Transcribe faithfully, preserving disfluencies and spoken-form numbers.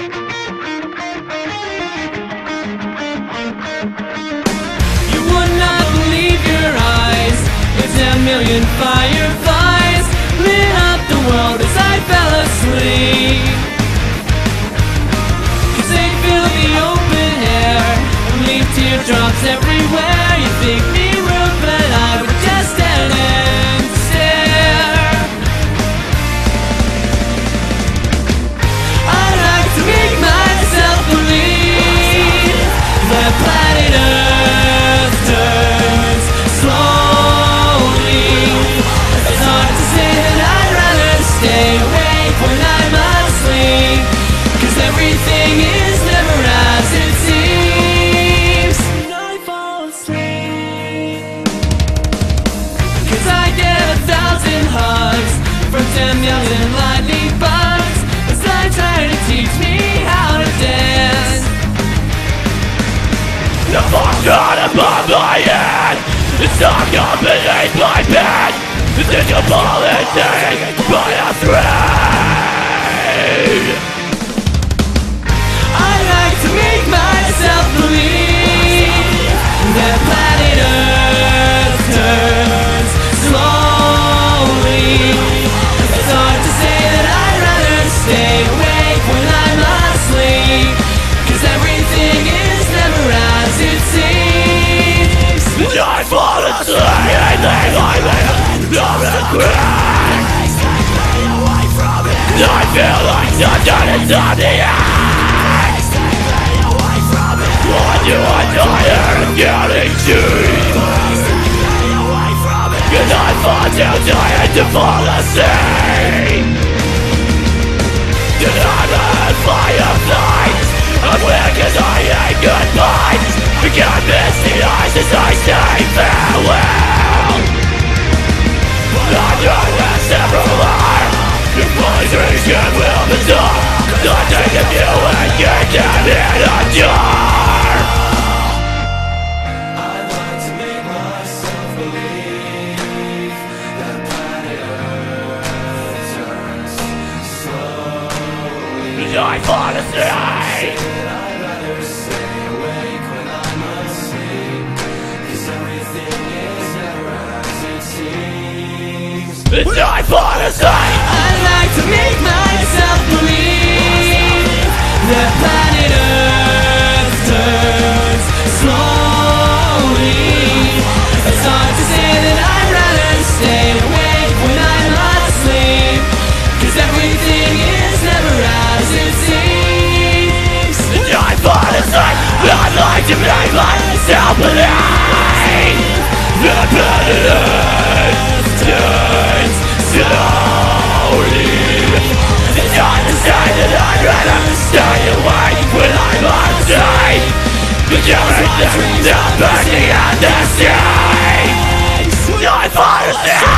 You would not believe your eyes if a million fireflies lit up the world as I fell asleep. Cause they fill the open air and leave teardrops everywhere. You think me rude, but I would just stand and stare. I like to make myself believe that planet Earth turns slowly. It's hard to say that I'd rather stay awake when I'm asleep, cause everything is never as it seems. When I fall asleep, cause I get a thousand hugs from ten million lightning bugs as I try to teach me how to dance. The fuck's not above my head, it's not gone beneath my bed. This is a policy by a thread. I like to make myself believe that planet Earth turns slowly. It's hard to say that I'd rather stay awake when I'm asleep, cause everything is never as it seems. I fall asleep, anything I live, I'm a crack. I feel like nothing is on the act. Why do I tire of getting deep? Cause I fall too tired to fall asleep. Cause I'm a firefly, I'm weak as I ain't goodbye. I can't miss the eyes as I say farewell. I don't have several hours. Your poison will be done. Nothing of you and get them in a jar. I'd like to make myself believe that planet Earth turns slowly. I fall asleep. I'd rather stay awake when I'm asleep, cause everything is never as it seems. I fall asleep. I'd like to make myself believe that planet Earth turns slowly. It's hard to say that I'd rather stay awake when I'm asleep, cause everything is never as it seems. I fall asleep. I'd like to make myself believe that planet Earth turns slowly. It's hard to say that I'd rather stay awake when I'm asleep, cause everything's up in the end of the day. I fall asleep.